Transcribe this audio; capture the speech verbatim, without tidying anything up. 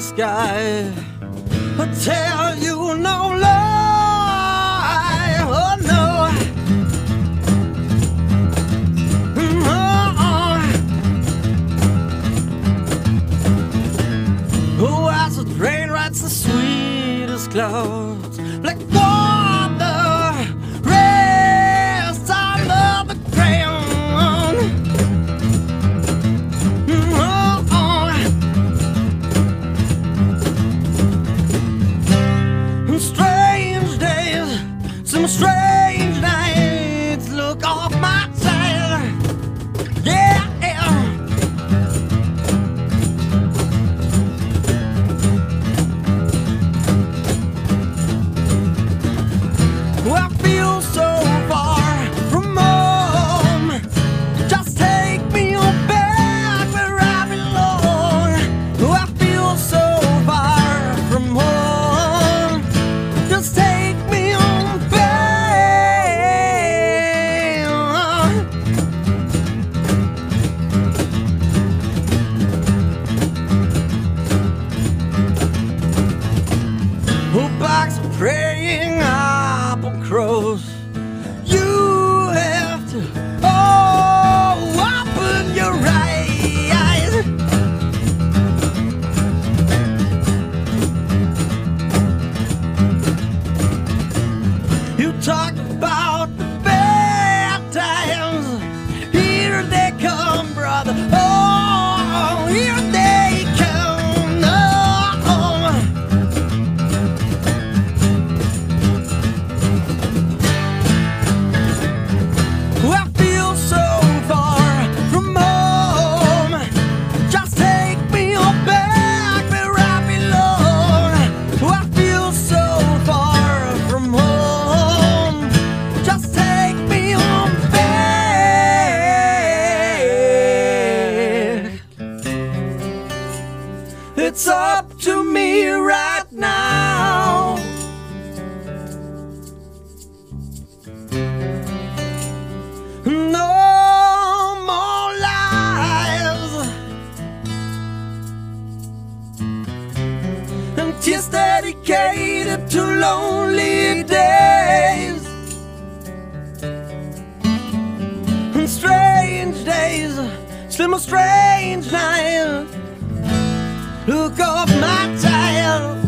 Sky, I tell you no lie, oh no, mm-hmm. Oh, as the rain writes the sweetest clouds, black water, rest all of the ground. Some strange nights look off my tail. Yeah, yeah. Well, I feel so far from home. Just take me back where I belong. Oh, I feel so far from home. Just take praying apple crows. You have to, oh, open your eyes. You talk about the bad times. Here they come, brother. Oh, here they It's up to me right now. No more lies and tears dedicated to lonely days and strange days, slim or strange night. Look off my tail.